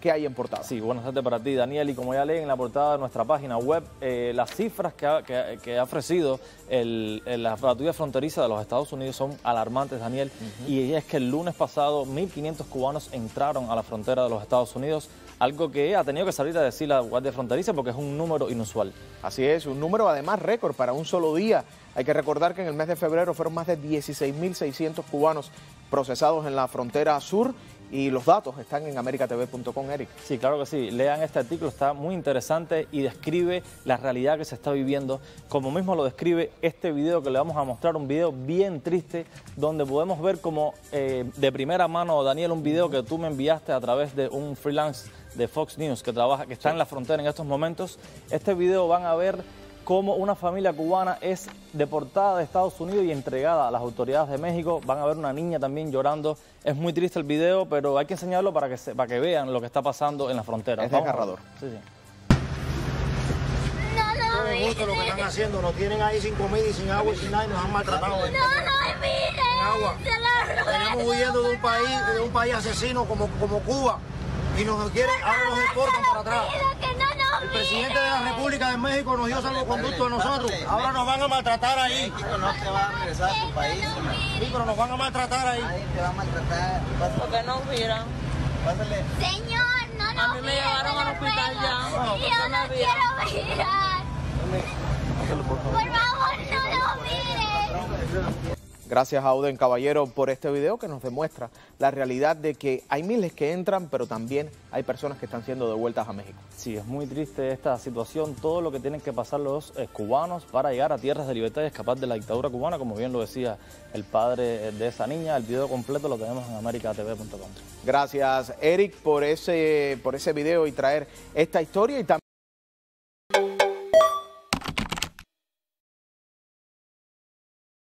¿Qué hay en portada? Sí, buenas tardes para ti, Daniel, y como ya leen en la portada de nuestra página web, las cifras que ha ofrecido la Guardia Fronteriza de los Estados Unidos son alarmantes, Daniel, y es que el lunes pasado 1.500 cubanos entraron a la frontera de los Estados Unidos, algo que ha tenido que salir a decir la Guardia Fronteriza porque es un número inusual. Así es, un número además récord para un solo día. Hay que recordar que en el mes de febrero fueron más de 16.600 cubanos procesados en la frontera sur. Y los datos están en americateve.com, Eric. Sí, claro que sí. Lean este artículo, está muy interesante y describe la realidad que se está viviendo. Como mismo lo describe este video que le vamos a mostrar, un video bien triste, donde podemos ver como de primera mano, Daniel, un video que tú me enviaste a través de un freelance de Fox News que está en la frontera en estos momentos. Este video van a ver cómo una familia cubana es deportada de Estados Unidos y entregada a las autoridades de México. Van a ver una niña también llorando. Es muy triste el video, pero hay que enseñarlo para que vean lo que está pasando en la frontera. Es desgarrador. Sí, sí. No lo es justo lo que están haciendo. Nos tienen ahí sin comida y sin agua y sin nada y nos han maltratado. No lo miren. Tenemos huyendo de un país asesino como Cuba y nos quieren, ahora nos exportan para atrás. El presidente de la República de México nos dio salvoconducto a nosotros. Ahora nos van a maltratar ahí. México no te va a regresar a tu país. Sí, pero nos van a maltratar ahí. Ahí te va a maltratar. ¿Por qué no miran? Pásale. Señor, no nos miran. A mí me llevaron al hospital ya. Yo no quiero mirar. Por favor, no nos miren. Gracias a Auden Caballero por este video que nos demuestra la realidad de que hay miles que entran, pero también hay personas que están siendo devueltas a México. Sí, es muy triste esta situación, todo lo que tienen que pasar los cubanos para llegar a tierras de libertad y escapar de la dictadura cubana, como bien lo decía el padre de esa niña. El video completo lo tenemos en americatv.com. Gracias, Eric, por ese video y traer esta historia y también...